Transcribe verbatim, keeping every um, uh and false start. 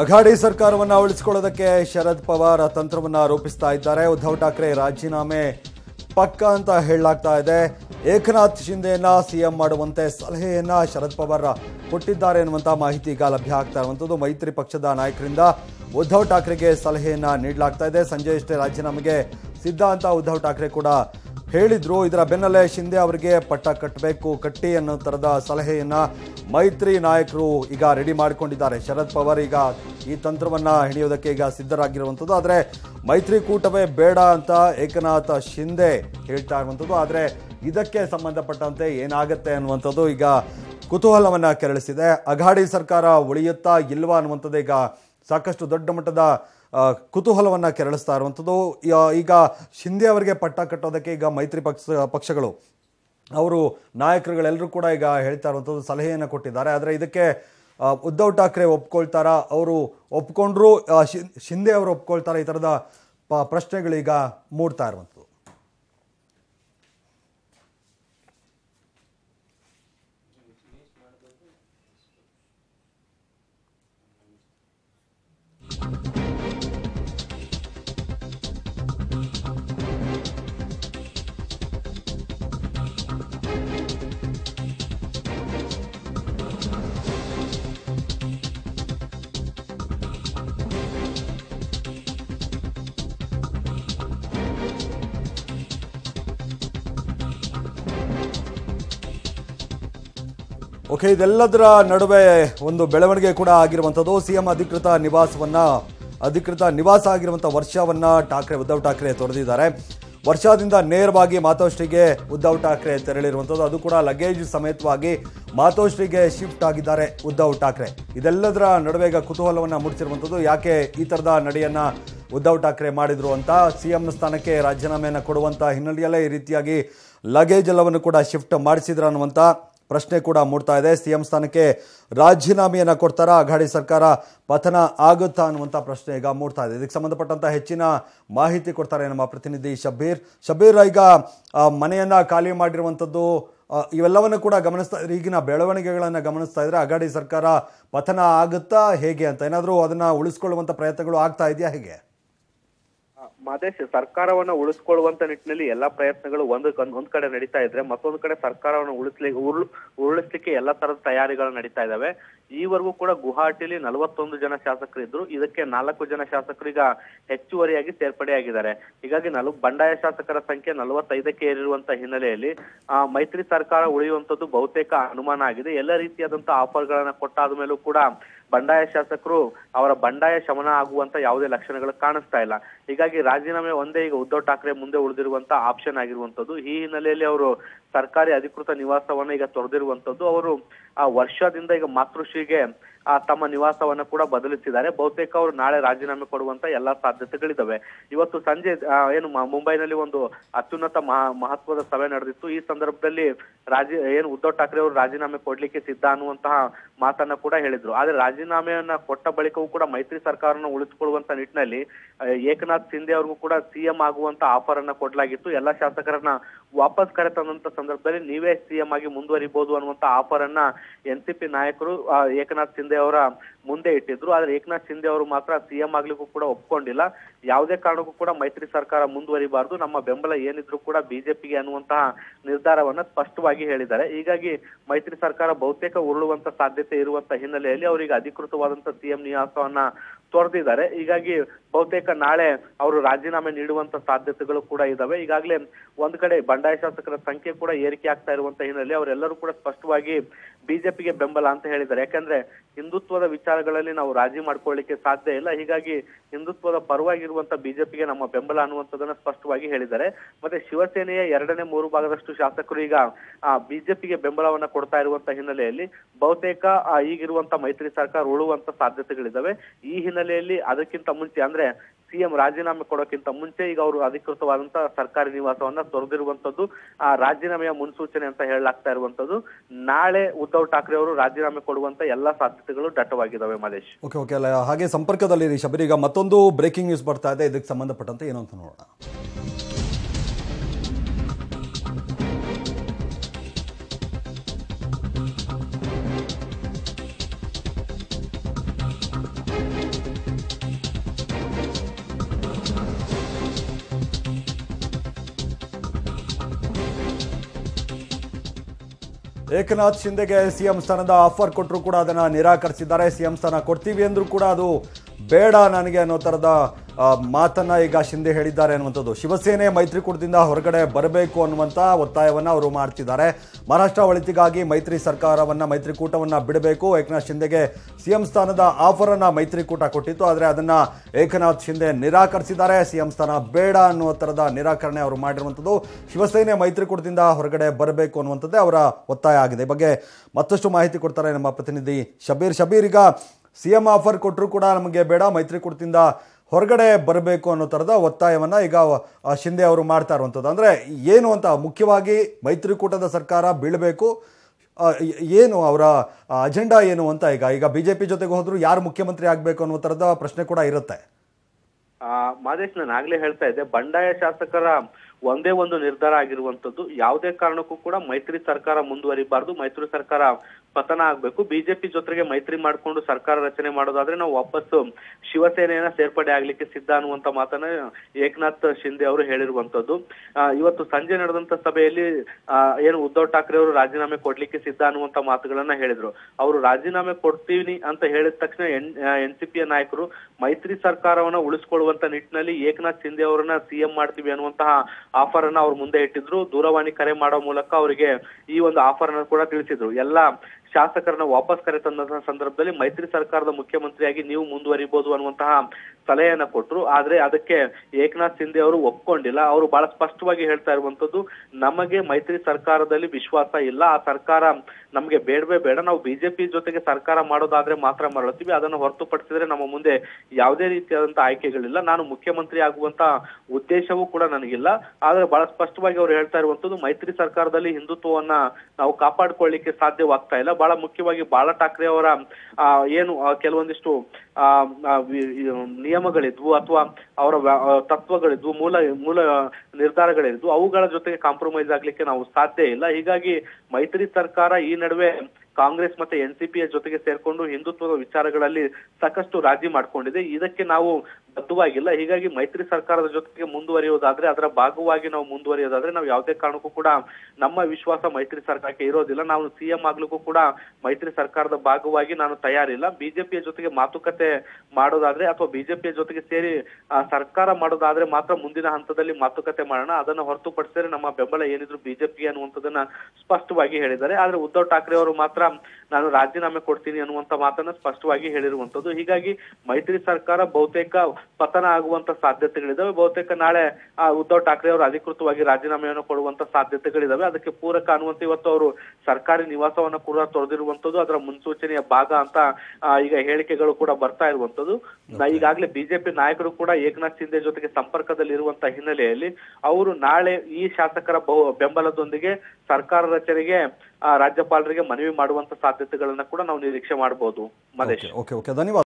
ಅಘಾಡಿ ಸರ್ಕಾರವನ್ನ ಉಳಿಸಿಕೊಳ್ಳೋದಕ್ಕೆ ಶರದ್ ಪವಾರ್ ತಂತ್ರವನ್ನ ಆರೋಪಿಸ್ತಾ ಇದ್ದಾರೆ. ಉದ್ಧವ್ ಠಾಕ್ರೆ ರಾಜೀನಾಮೆ ಪಕ್ಕಾ ಅಂತ ಹೇಳಲಾಗ್ತಾ ಇದೆ. ಏಕನಾಥ್ ಶಿಂದೆಯನ್ನ ಸಿಎಂ ಮಾಡುವಂತೆ ಸಲಹೆಯನ್ನ ಶರದ್ ಪವಾರ್ ಕೊಟ್ಟಿದ್ದಾರೆ ಅನ್ನುವಂತ ಮಾಹಿತಿ ಈಗ ಲಭ್ಯ ಆಗ್ತಾ ಇರುವಂತದ್ದು. ಮೈತ್ರಿ ಪಕ್ಷದ ನಾಯಕರಿಂದ ಉದ್ಧವ್ ಠಾಕ್ರೆಗೆ ಸಲಹೆಯನ್ನ ನೀಡಲಾಗ್ತಾ ಇದೆ. ಸಂಜೆಯಷ್ಟೇ ರಾಜೀನಾಮೆಗೆ ಸಿದ್ಧ ಅಂತ ಉದ್ಧವ್ ಠಾಕ್ರೆ ಕೂಡ ಹೇಳಿದ್ರು. ಇದರ ಬೆನ್ನಲ್ಲೇ ಶಿಂದೆ ಅವರಿಗೆ ಪಟ್ಟ ಕಟ್ಟಬೇಕು ಕಟ್ಟಿ ಅನ್ನೋ ಥರದ ಸಲಹೆಯನ್ನ ಮೈತ್ರಿ ನಾಯಕರು ಈಗ ರೆಡಿ ಮಾಡಿಕೊಂಡಿದ್ದಾರೆ. ಶರದ್ ಪವಾರ್ ಈಗ ಈ ತಂತ್ರವನ್ನ ಹಿಡಿಯೋದಕ್ಕೆ ಈಗ ಸಿದ್ಧರಾಗಿರುವಂಥದ್ದು. ಆದರೆ ಮೈತ್ರಿಕೂಟವೇ ಬೇಡ ಅಂತ ಏಕನಾಥ ಶಿಂದೆ ಹೇಳ್ತಾ ಇರುವಂಥದ್ದು. ಆದರೆ ಇದಕ್ಕೆ ಸಂಬಂಧಪಟ್ಟಂತೆ ಏನಾಗುತ್ತೆ ಅನ್ನುವಂಥದ್ದು ಈಗ ಕುತೂಹಲವನ್ನ ಕೆರಳಿಸಿದೆ. ಅಘಾಡಿ ಸರ್ಕಾರ ಉಳಿಯುತ್ತಾ ಇಲ್ವಾ ಅನ್ನುವಂಥದ್ದು ಈಗ ಸಾಕಷ್ಟು ದೊಡ್ಡ ಮಟ್ಟದ ಕುತೂಹಲವನ್ನು ಕೆರಳಿಸ್ತಾ ಇರುವಂಥದ್ದು. ಈಗ ಶಿಂದೆ ಅವರಿಗೆ ಪಟ್ಟ ಕಟ್ಟೋದಕ್ಕೆ ಈಗ ಮೈತ್ರಿ ಪಕ್ಷ ಪಕ್ಷಗಳು ಅವರು ನಾಯಕರುಗಳೆಲ್ಲರೂ ಕೂಡ ಈಗ ಹೇಳ್ತಾ ಇರುವಂಥದ್ದು, ಸಲಹೆಯನ್ನು ಕೊಟ್ಟಿದ್ದಾರೆ. ಆದರೆ ಇದಕ್ಕೆ ಉದ್ಧವ್ ಠಾಕ್ರೆ ಒಪ್ಕೊಳ್ತಾರ, ಅವರು ಒಪ್ಕೊಂಡ್ರೂ ಶಿಂದೆ ಅವರು ಒಪ್ಕೊಳ್ತಾರ, ಈ ಥರದ ಪ ಪ್ರಶ್ನೆಗಳೀಗ ಮೂಡ್ತಾ ಇರುವಂಥದ್ದು. ಓಕೆ, ಇದೆಲ್ಲದರ ನಡುವೆ ಒಂದು ಬೆಳವಣಿಗೆ ಕೂಡ ಆಗಿರುವಂಥದ್ದು. ಸಿಎಂ ಅಧಿಕೃತ ನಿವಾಸವನ್ನು ಅಧಿಕೃತ ನಿವಾಸ ಆಗಿರುವಂಥ ವರ್ಷವನ್ನು ಠಾಕ್ರೆ ಉದ್ಧವ್ ಠಾಕ್ರೆ ತೊರೆದಿದ್ದಾರೆ. ವರ್ಷದಿಂದ ನೇರವಾಗಿ ಮಾತೋಶ್ರೀಗೆ ಉದ್ಧವ್ ಠಾಕ್ರೆ ತೆರಳಿರುವಂಥದ್ದು. ಅದು ಕೂಡ ಲಗೇಜ್ ಸಮೇತವಾಗಿ ಮಾತೋಶ್ರೀಗೆ ಶಿಫ್ಟ್ ಆಗಿದ್ದಾರೆ ಉದ್ಧವ್ ಠಾಕ್ರೆ. ಇದೆಲ್ಲದರ ನಡುವೆ ಈಗ ಕುತೂಹಲವನ್ನು ಮೂಡಿಸಿರುವಂಥದ್ದು, ಯಾಕೆ ಈ ಥರದ ನಡೆಯನ್ನು ಉದ್ಧವ್ ಠಾಕ್ರೆ ಮಾಡಿದರು ಅಂತ. ಸಿಎಂ ಸ್ಥಾನಕ್ಕೆ ರಾಜೀನಾಮೆಯನ್ನು ಕೊಡುವಂಥ ಹಿನ್ನೆಲೆಯಲ್ಲೇ ಈ ರೀತಿಯಾಗಿ ಲಗೇಜ್ ಎಲ್ಲವನ್ನು ಕೂಡ ಶಿಫ್ಟ್ ಮಾಡಿಸಿದ್ರು ಅನ್ನುವಂಥ ಪ್ರಶ್ನೆ ಕೂಡ ಮೂಡ್ತಾ ಇದೆ. ಸಿಎಂ ಸ್ಥಾನಕ್ಕೆ ರಾಜೀನಾಮೆಯನ್ನು ಕೊಡ್ತಾರಾ, ಅಘಾಡಿ ಸರ್ಕಾರ ಪತನ ಆಗುತ್ತಾ ಅನ್ನುವಂಥ ಪ್ರಶ್ನೆ ಈಗ ಮೂಡ್ತಾ ಇದೆ. ಇದಕ್ಕೆ ಸಂಬಂಧಪಟ್ಟಂಥ ಹೆಚ್ಚಿನ ಮಾಹಿತಿ ಕೊಡ್ತಾರೆ ನಮ್ಮ ಪ್ರತಿನಿಧಿ ಶಬೀರ್. ಶಬೀರ್, ಈಗ ಮನೆಯನ್ನು ಖಾಲಿ ಮಾಡಿರುವಂಥದ್ದು ಇವೆಲ್ಲವನ್ನು ಕೂಡ ಗಮನಿಸ್ತಾ ಇದ್ರೆ, ಈಗಿನ ಬೆಳವಣಿಗೆಗಳನ್ನು ಗಮನಿಸ್ತಾ ಇದ್ರೆ ಅಘಾಡಿ ಸರ್ಕಾರ ಪತನ ಆಗುತ್ತಾ ಹೇಗೆ ಅಂತ, ಏನಾದರೂ ಅದನ್ನು ಉಳಿಸ್ಕೊಳ್ಳುವಂಥ ಪ್ರಯತ್ನಗಳು ಆಗ್ತಾ ಇದೆಯಾ ಹೇಗೆ? ಮಾದೇಶ್, ಸರ್ಕಾರವನ್ನ ಉಳಿಸ್ಕೊಳ್ಳುವಂತ ನಿಟ್ಟಿನಲ್ಲಿ ಎಲ್ಲಾ ಪ್ರಯತ್ನಗಳು ಒಂದು ಒಂದ್ ಕಡೆ ನಡೀತಾ ಇದ್ರೆ, ಮತ್ತೊಂದು ಕಡೆ ಸರ್ಕಾರವನ್ನು ಉಳಿಸ್ಲಿ ಉರುಳಿಸ್ಲಿಕ್ಕೆ ಎಲ್ಲಾ ತರದ ತಯಾರಿಗಳು ನಡೀತಾ ಇದಾವೆ. ಈವರೆಗೂ ಕೂಡ ಗುವಾಹಟಿಲಿ ನಲವತ್ತೊಂದು ಜನ ಶಾಸಕರು ಇದ್ರು, ಇದಕ್ಕೆ ನಾಲ್ಕು ಜನ ಶಾಸಕರು ಈಗ ಹೆಚ್ಚುವರಿಯಾಗಿ ಸೇರ್ಪಡೆಯಾಗಿದ್ದಾರೆ. ಹೀಗಾಗಿ ನಲ್ ಬಂಡಾಯ ಶಾಸಕರ ಸಂಖ್ಯೆ ನಲವತ್ತೈದಕ್ಕೆ ಏರಿರುವಂತಹ ಹಿನ್ನೆಲೆಯಲ್ಲಿ ಆ ಮೈತ್ರಿ ಸರ್ಕಾರ ಉಳಿಯುವಂತದ್ದು ಬಹುತೇಕ ಅನುಮಾನ ಆಗಿದೆ. ಎಲ್ಲ ರೀತಿಯಾದಂತಹ ಆಫರ್ಗಳನ್ನ ಕೊಟ್ಟಾದ ಮೇಲೂ ಕೂಡ ಬಂಡಾಯ ಶಾಸಕರು ಅವರ ಬಂಡಾಯ ಶಮನ ಆಗುವಂತ ಯಾವುದೇ ಲಕ್ಷಣಗಳು ಕಾಣಿಸ್ತಾ ಇಲ್ಲ. ಹೀಗಾಗಿ ರಾಜೀನಾಮೆ ಒಂದೇ ಈಗ ಉದ್ಧವ್ ಠಾಕ್ರೆ ಮುಂದೆ ಉಳಿದಿರುವಂತಹ ಆಪ್ಷನ್ ಆಗಿರುವಂತದ್ದು. ಈ ಹಿನ್ನೆಲೆಯಲ್ಲಿ ಅವರು ಸರ್ಕಾರಿ ಅಧಿಕೃತ ನಿವಾಸವನ್ನ ಈಗ ತೊರೆದಿರುವಂತದ್ದು. ಅವರು ಆ ವರ್ಷದಿಂದ ಈಗ ಮಾತೃಶ್ರೀಗೆ ಆ ತಮ್ಮ ನಿವಾಸವನ್ನ ಕೂಡ ಬದಲಿಸಿದ್ದಾರೆ. ಬಹುತೇಕ ಅವರು ನಾಳೆ ರಾಜೀನಾಮೆ ಕೊಡುವಂತ ಎಲ್ಲಾ ಸಾಧ್ಯತೆಗಳಿದ್ದಾವೆ. ಇವತ್ತು ಸಂಜೆ ಏನು ಮುಂಬೈನಲ್ಲಿ ಒಂದು ಅತ್ಯುನ್ನತ ಮಹತ್ವದ ಸಭೆ ನಡೆದಿತ್ತು. ಈ ಸಂದರ್ಭದಲ್ಲಿ ರಾಜಿ ಏನು ಉದ್ಧವ್ ಠಾಕ್ರೆ ಅವರು ರಾಜೀನಾಮೆ ಕೊಡ್ಲಿಕ್ಕೆ ಸಿದ್ಧ ಅನ್ನುವಂತಹ ಮಾತನ್ನ ಕೂಡ ಹೇಳಿದ್ರು. ಆದ್ರೆ ರಾಜೀನಾಮೆಯನ್ನ ಕೊಟ್ಟ ಬಳಿಕವೂ ಕೂಡ ಮೈತ್ರಿ ಸರ್ಕಾರವನ್ನು ಉಳಿಸಿಕೊಳ್ಳುವಂತ ನಿಟ್ಟಿನಲ್ಲಿ ಏಕನಾಥ್ ಶಿಂದೆ ಅವ್ರಿಗೂ ಕೂಡ ಸಿಎಂ ಆಗುವಂತ ಆಫರ್ ಅನ್ನ ಕೊಡ್ಲಾಗಿತ್ತು. ಎಲ್ಲಾ ಶಾಸಕರನ್ನ ವಾಪಸ್ ಕರೆ ತಂದಂತ ಸಂದರ್ಭದಲ್ಲಿ ನೀವೇ ಸಿಎಂ ಆಗಿ ಮುಂದುವರಿಬಹುದು ಅನ್ನುವಂತ ಆಫರ್ ಅನ್ನ ಎನ್ಸಿಪಿ ನಾಯಕರು ಏಕನಾಥ್ ಶಿಂದೆ ಅವರ ಮುಂದೆ ಇಟ್ಟಿದ್ರು. ಆದ್ರೆ ಏಕನಾಥ್ ಶಿಂದೆ ಅವರು ಮಾತ್ರ ಸಿಎಂ ಆಗ್ಲಿಕ್ಕೂ ಕೂಡ ಒಪ್ಕೊಂಡಿಲ್ಲ. ಯಾವುದೇ ಕಾರಣಕ್ಕೂ ಕೂಡ ಮೈತ್ರಿ ಸರ್ಕಾರ ಮುಂದುವರಿಬಾರದು, ನಮ್ಮ ಬೆಂಬಲ ಏನಿದ್ರು ಕೂಡ ಬಿಜೆಪಿಗೆ ಅನ್ನುವಂತಹ ನಿರ್ಧಾರವನ್ನ ಸ್ಪಷ್ಟವಾಗಿ ಹೇಳಿದ್ದಾರೆ. ಹೀಗಾಗಿ ಮೈತ್ರಿ ಸರ್ಕಾರ ಬಹುತೇಕ ಉರುಳುವಂತ ಸಾಧ್ಯತೆ ಇರುವಂತಹ ಹಿನ್ನೆಲೆಯಲ್ಲಿ ಅವರಿಗೆ ಅಧಿಕೃತವಾದಂತಹ ಸಿಎಂ ನಿವಾಸವನ್ನ ತೊರೆದಿದ್ದಾರೆ. ಹೀಗಾಗಿ ಬಹುತೇಕ ನಾಳೆ ಅವರು ರಾಜೀನಾಮೆ ನೀಡುವಂತ ಸಾಧ್ಯತೆಗಳು ಕೂಡ ಇದಾವೆ. ಈಗಾಗಲೇ ಒಂದ್ ಕಡೆ ಬಂಡಾಯ ಶಾಸಕರ ಸಂಖ್ಯೆ ಕೂಡ ಏರಿಕೆ ಆಗ್ತಾ ಇರುವಂತ ಹಿನ್ನೆಲೆಯಲ್ಲಿ ಅವರೆಲ್ಲರೂ ಕೂಡ ಸ್ಪಷ್ಟವಾಗಿ ಬಿಜೆಪಿಗೆ ಬೆಂಬಲ ಅಂತ ಹೇಳಿದ್ದಾರೆ. ಯಾಕಂದ್ರೆ ಹಿಂದುತ್ವದ ವಿಚಾರಗಳಲ್ಲಿ ನಾವು ರಾಜಿ ಮಾಡ್ಕೊಳ್ಳಿಕ್ಕೆ ಸಾಧ್ಯ ಇಲ್ಲ, ಹೀಗಾಗಿ ಹಿಂದುತ್ವದ ಪರವಾಗಿರುವಂತ ಬಿಜೆಪಿಗೆ ನಮ್ಮ ಬೆಂಬಲ ಅನ್ನುವಂಥದ್ದನ್ನ ಸ್ಪಷ್ಟವಾಗಿ ಹೇಳಿದ್ದಾರೆ. ಮತ್ತೆ ಶಿವಸೇನೆಯ ಎರಡನೇ ಮೂರು ಭಾಗದಷ್ಟು ಶಾಸಕರು ಈಗ ಆ ಬಿಜೆಪಿಗೆ ಬೆಂಬಲವನ್ನ ಕೊಡ್ತಾ ಇರುವಂತ ಹಿನ್ನೆಲೆಯಲ್ಲಿ ಬಹುತೇಕ ಈಗಿರುವಂತ ಮೈತ್ರಿ ಸರ್ಕಾರ ಉಳುವಂತ ಸಾಧ್ಯತೆಗಳಿದಾವೆ. ಈ ಹಿನ್ನೆಲೆಯಲ್ಲಿ ಅದಕ್ಕಿಂತ ಮುಂಚೆ ಅಂದ್ರೆ ಸಿಎಂ ರಾಜೀನಾಮೆ ಕೊಡೋಕ್ಕಿಂತ ಮುಂಚೆ ಈಗ ಅವರು ಅಧಿಕೃತವಾದಂತಹ ಸರ್ಕಾರಿ ನಿವಾಸವನ್ನ ತೊರೆದಿರುವಂತದ್ದು ಆ ರಾಜೀನಾಮೆಯ ಮುನ್ಸೂಚನೆ ಅಂತ ಹೇಳಲಾಗ್ತಾ ಇರುವಂತದ್ದು. ನಾಳೆ ಉದ್ಧವ್ ಠಾಕ್ರೆ ಅವರು ರಾಜೀನಾಮೆ ಕೊಡುವಂತ ಎಲ್ಲಾ ಸಾಧ್ಯತೆಗಳು ದಟ್ಟವಾಗಿದ್ದಾವೆ. ಮಲೇಶ್, ಓಕೆ ಓಕೆ ಅಲ್ಲ ಹಾಗೆ ಸಂಪರ್ಕದಲ್ಲಿ ಶಬರಿ. ಈಗ ಮತ್ತೊಂದು ಬ್ರೇಕಿಂಗ್ ನ್ಯೂಸ್ ಬರ್ತಾ ಇದೆ, ಇದಕ್ಕೆ ಸಂಬಂಧಪಟ್ಟಂತೆ ಏನು ಅಂತ ನೋಡೋಣ. ಏಕನಾಥ್ ಶಿಂದೆಗೆ ಸಿಎಂ ಸ್ಥಾನದ ಆಫರ್ ಕೊಟ್ಟರು ಕೂಡ ಅದನ್ನು ನಿರಾಕರಿಸಿದ್ದಾರೆ. ಸಿಎಂ ಸ್ಥಾನ ಕೊಡ್ತೀವಿ ಅಂದರೂ ಕೂಡ ಅದು ಬೇಡ ನನಗೆ ಅನ್ನೋ ಥರದ ಮಾತನ್ನು ಈಗ ಶಿಂದೆ ಹೇಳಿದ್ದಾರೆ ಅನ್ನುವಂಥದ್ದು. ಶಿವಸೇನೆ ಮೈತ್ರಿಕೂಟದಿಂದ ಹೊರಗಡೆ ಬರಬೇಕು ಅನ್ನುವಂಥ ಒತ್ತಾಯವನ್ನು ಅವರು ಮಾಡ್ತಿದ್ದಾರೆ. ಮಹಾರಾಷ್ಟ್ರ ಒಳಿತಿಗಾಗಿ ಮೈತ್ರಿ ಸರ್ಕಾರವನ್ನು ಮೈತ್ರಿಕೂಟವನ್ನು ಬಿಡಬೇಕು. ಏಕನಾಥ್ ಶಿಂದೆಗೆ ಸಿಎಂ ಸ್ಥಾನದ ಆಫರನ್ನು ಮೈತ್ರಿಕೂಟ ಕೊಟ್ಟಿತ್ತು, ಆದರೆ ಅದನ್ನು ಏಕನಾಥ್ ಶಿಂದೆ ನಿರಾಕರಿಸಿದ್ದಾರೆ. ಸಿಎಂ ಸ್ಥಾನ ಬೇಡ ಅನ್ನೋ ಥರದ ನಿರಾಕರಣೆ ಅವರು ಮಾಡಿರುವಂಥದ್ದು. ಶಿವಸೇನೆ ಮೈತ್ರಿಕೂಟದಿಂದ ಹೊರಗಡೆ ಬರಬೇಕು ಅನ್ನುವಂಥದ್ದೇ ಅವರ ಒತ್ತಾಯ ಆಗಿದೆ. ಈ ಬಗ್ಗೆ ಮತ್ತಷ್ಟು ಮಾಹಿತಿ ಕೊಡ್ತಾರೆ ನಮ್ಮ ಪ್ರತಿನಿಧಿ ಶಬೀರ್. ಶಬೀರ್, ಈಗ ಸಿಎಂ ಆಫರ್ ಕೊಟ್ಟರು ಕೂಡ ನಮಗೆ ಬೇಡ, ಮೈತ್ರಿಕೂಟದಿಂದ ಹೊರಗಡೆ ಬರಬೇಕು ಅನ್ನೋ ಥರದ ಒತ್ತಾಯವನ್ನು ಈಗ ಶಿಂದೆ ಅವರು ಮಾಡ್ತಾ ಇರುವಂಥದ್ದು. ಅಂದರೆ ಏನು ಅಂತ ಮುಖ್ಯವಾಗಿ ಮೈತ್ರಿಕೂಟದ ಸರ್ಕಾರ ಬೀಳಬೇಕು, ಏನು ಅವರ ಅಜೆಂಡಾ ಏನು ಅಂತ ಈಗ ಈಗ ಬಿ ಜೆ ಪಿ ಜೊತೆಗೆ ಹೋದರೂ ಯಾರು ಮುಖ್ಯಮಂತ್ರಿ ಆಗಬೇಕು ಅನ್ನೋ ಥರದ ಪ್ರಶ್ನೆ ಕೂಡ ಇರುತ್ತೆ. ಮಾದೇಶ್, ನಾನು ಆಗಲೇ ಹೇಳ್ತಾ ಇದ್ದೆ, ಬಂಡಾಯ ಶಾಸಕರ ಒಂದೇ ಒಂದು ನಿರ್ಧಾರ ಆಗಿರುವಂತದ್ದು ಯಾವುದೇ ಕಾರಣಕ್ಕೂ ಕೂಡ ಮೈತ್ರಿ ಸರ್ಕಾರ ಮುಂದುವರಿಬಾರ್ದು, ಮೈತ್ರಿ ಸರ್ಕಾರ ಪತನ ಆಗ್ಬೇಕು. ಬಿಜೆಪಿ ಜೊತೆಗೆ ಮೈತ್ರಿ ಮಾಡ್ಕೊಂಡು ಸರ್ಕಾರ ರಚನೆ ಮಾಡೋದಾದ್ರೆ ನಾವು ವಾಪಸ್ಸು ಶಿವಸೇನೆಯನ್ನ ಸೇರ್ಪಡೆ ಆಗ್ಲಿಕ್ಕೆ ಸಿದ್ಧ ಅನ್ನುವಂತ ಮಾತನ್ನ ಏಕನಾಥ್ ಶಿಂದೆ ಅವರು ಹೇಳಿರುವಂತದ್ದು. ಇವತ್ತು ಸಂಜೆ ನಡೆದಂತ ಸಭೆಯಲ್ಲಿ ಏನು ಉದ್ಧವ್ ಠಾಕ್ರೆ ಅವರು ರಾಜೀನಾಮೆ ಕೊಡ್ಲಿಕ್ಕೆ ಸಿದ್ಧ ಅನ್ನುವಂತ ಮಾತುಗಳನ್ನ ಹೇಳಿದ್ರು. ಅವರು ರಾಜೀನಾಮೆ ಕೊಡ್ತೀವಿ ಅಂತ ಹೇಳಿದ ತಕ್ಷಣ ಎನ್ ಸಿ ಪಿಯ ನಾಯಕರು ಮೈತ್ರಿ ಸರ್ಕಾರವನ್ನ ಉಳಿಸ್ಕೊಳ್ಳುವಂತ ನಿಟ್ಟಿನಲ್ಲಿ ಏಕನಾಥ್ ಶಿಂದೆ ಅವರನ್ನ ಸಿಎಂ ಮಾಡ್ತೀವಿ ಅನ್ನುವಂತಹ ಆಫರ್ ಅನ್ನ ಅವ್ರ ಮುಂದೆ ಇಟ್ಟಿದ್ರು. ದೂರವಾಣಿ ಕರೆ ಮಾಡೋ ಮೂಲಕ ಅವರಿಗೆ ಈ ಒಂದು ಆಫರ್ ಅನ್ನು ಕೂಡ ತಿಳಿಸಿದ್ರು. ಎಲ್ಲಾ ಶಾಸಕರನ್ನ ವಾಪಸ್ ಕರೆ ತಂದಂತಹ ಸಂದರ್ಭದಲ್ಲಿ ಮೈತ್ರಿ ಸರ್ಕಾರದ ಮುಖ್ಯಮಂತ್ರಿಯಾಗಿ ನೀವು ಮುಂದುವರಿಬಹುದು ಅನ್ನುವಂತಹ ಸಲಹೆಯನ್ನ ಕೊಟ್ಟರು. ಆದ್ರೆ ಅದಕ್ಕೆ ಏಕನಾಥ್ ಶಿಂದೆ ಅವರು ಒಪ್ಕೊಂಡಿಲ್ಲ. ಅವರು ಬಹಳ ಸ್ಪಷ್ಟವಾಗಿ ಹೇಳ್ತಾ ಇರುವಂತದ್ದು, ನಮಗೆ ಮೈತ್ರಿ ಸರ್ಕಾರದಲ್ಲಿ ವಿಶ್ವಾಸ ಇಲ್ಲ, ಆ ಸರ್ಕಾರ ನಮ್ಗೆ ಬೇಡವೇ ಬೇಡ, ನಾವು ಬಿಜೆಪಿ ಜೊತೆಗೆ ಸರ್ಕಾರ ಮಾಡೋದಾದ್ರೆ ಮಾತ್ರ ಮರಳುತ್ತೀವಿ, ಅದನ್ನು ಹೊರತುಪಡಿಸಿದ್ರೆ ನಮ್ಮ ಮುಂದೆ ಯಾವುದೇ ರೀತಿಯಾದಂತಹ ಆಯ್ಕೆಗಳಿಲ್ಲ, ನಾನು ಮುಖ್ಯಮಂತ್ರಿ ಆಗುವಂತ ಉದ್ದೇಶವೂ ಕೂಡ ನನಗಿಲ್ಲ. ಆದ್ರೆ ಬಹಳ ಸ್ಪಷ್ಟವಾಗಿ ಅವರು ಹೇಳ್ತಾ ಇರುವಂತದ್ದು, ಮೈತ್ರಿ ಸರ್ಕಾರದಲ್ಲಿ ಹಿಂದುತ್ವವನ್ನ ನಾವು ಕಾಪಾಡಿಕೊಳ್ಳಿಕ್ಕೆ ಸಾಧ್ಯವಾಗ್ತಾ ಇಲ್ಲ. ಬಹಳ ಮುಖ್ಯವಾಗಿ ಬಾಳಾ ಠಾಕ್ರೆ ಅವರ ಏನು ಕೆಲವೊಂದಿಷ್ಟು ಆ ನಿಯಮಗಳಿದ್ವು ಅಥವಾ ಅವರ ತತ್ವಗಳಿದ್ವು, ಮೂಲ ಮೂಲ ನಿರ್ಧಾರಗಳಿದ್ವು, ಅವುಗಳ ಜೊತೆಗೆ ಕಾಂಪ್ರಮೈಸ್ ಆಗ್ಲಿಕ್ಕೆ ನಾವು ಸಾಧ್ಯ ಇಲ್ಲ. ಹೀಗಾಗಿ ಮೈತ್ರಿ ಸರ್ಕಾರ ಈ ನಡುವೆ ಕಾಂಗ್ರೆಸ್ ಮತ್ತೆ ಎನ್ ಸಿ ಪಿಯ ಜೊತೆಗೆ ಸೇರ್ಕೊಂಡು ಹಿಂದುತ್ವದ ವಿಚಾರಗಳಲ್ಲಿ ಸಾಕಷ್ಟು ರಾಜಿ ಮಾಡಿಕೊಂಡಿದೆ. ಇದಕ್ಕೆ ನಾವು ಬದ್ಧವಾಗಿಲ್ಲ. ಹೀಗಾಗಿ ಮೈತ್ರಿ ಸರ್ಕಾರದ ಜೊತೆಗೆ ಮುಂದುವರಿಯೋದಾದ್ರೆ, ಅದರ ಭಾಗವಾಗಿ ನಾವು ಮುಂದುವರಿಯೋದಾದ್ರೆ, ನಾವು ಯಾವುದೇ ಕಾರಣಕ್ಕೂ ಕೂಡ ನಮ್ಮ ವಿಶ್ವಾಸ ಮೈತ್ರಿ ಸರ್ಕಾರಕ್ಕೆ ಇರೋದಿಲ್ಲ, ನಾವು ಸಿಎಂ ಆಗ್ಲಿಕ್ಕೂ ಕೂಡ ಮೈತ್ರಿ ಸರ್ಕಾರದ ಭಾಗವಾಗಿ ನಾನು ತಯಾರಿಲ್ಲ. ಬಿಜೆಪಿಯ ಜೊತೆಗೆ ಮಾತುಕತೆ ಮಾಡೋದಾದ್ರೆ ಅಥವಾ ಬಿಜೆಪಿಯ ಜೊತೆಗೆ ಸೇರಿ ಸರ್ಕಾರ ಮಾಡೋದಾದ್ರೆ ಮಾತ್ರ ಮುಂದಿನ ಹಂತದಲ್ಲಿ ಮಾತುಕತೆ ಮಾಡೋಣ, ಅದನ್ನು ಹೊರತುಪಡಿಸಿದ್ರೆ ನಮ್ಮ ಬೆಂಬಲ ಏನಿದ್ರು ಬಿಜೆಪಿ ಅನ್ನುವಂಥದ್ದನ್ನ ಸ್ಪಷ್ಟವಾಗಿ ಹೇಳಿದ್ದಾರೆ. ಆದ್ರೆ ಉದ್ಧವ್ ಠಾಕ್ರೆ ಅವರು ಮಾತ್ರ ನಾನು ರಾಜೀನಾಮೆ ಕೊಡ್ತೀನಿ ಅನ್ನುವಂತ ಮಾತನ್ನ ಸ್ಪಷ್ಟವಾಗಿ ಹೇಳಿರುವಂತದ್ದು. ಹೀಗಾಗಿ ಮೈತ್ರಿ ಸರ್ಕಾರ ಬಹುತೇಕ ಪತನ ಆಗುವಂತ ಸಾಧ್ಯತೆಗಳಿದಾವೆ. ಬಹುತೇಕ ನಾಳೆ ಉದ್ಧವ್ ಠಾಕ್ರೆ ಅವರು ಅಧಿಕೃತವಾಗಿ ರಾಜೀನಾಮೆಯನ್ನು ಕೊಡುವಂತ ಸಾಧ್ಯತೆಗಳಿದಾವೆ. ಅದಕ್ಕೆ ಪೂರಕ ಅನ್ನುವಂತ ಇವತ್ತು ಅವರು ಸರ್ಕಾರಿ ನಿವಾಸವನ್ನ ಕೂಡ ತೊರೆದಿರುವಂತದ್ದು ಅದರ ಮುನ್ಸೂಚನೆಯ ಭಾಗ ಅಂತ ಈಗ ಹೇಳಿಕೆಗಳು ಕೂಡ ಬರ್ತಾ ಇರುವಂತದ್ದು. ಈಗಾಗಲೇ ಬಿಜೆಪಿ ನಾಯಕರು ಕೂಡ ಏಕನಾಥ್ ಶಿಂದೆ ಜೊತೆಗೆ ಸಂಪರ್ಕದಲ್ಲಿ ಇರುವಂತ ಹಿನ್ನೆಲೆಯಲ್ಲಿ ಅವರು ನಾಳೆ ಈ ಶಾಸಕರ ಬೆಂಬಲದೊಂದಿಗೆ ಸರ್ಕಾರ ರಚನೆಗೆ ರಾಜ್ಯಪಾಲರಿಗೆ ಮನವಿ ಮಾಡುವಂತ ಸಾಧ್ಯತೆಗಳನ್ನ ಕೂಡ ನಾವು ನಿರೀಕ್ಷೆ ಮಾಡಬಹುದು. ಮಹೇಶ್, ಓಕೆ ಓಕೆ, ಧನ್ಯವಾದ.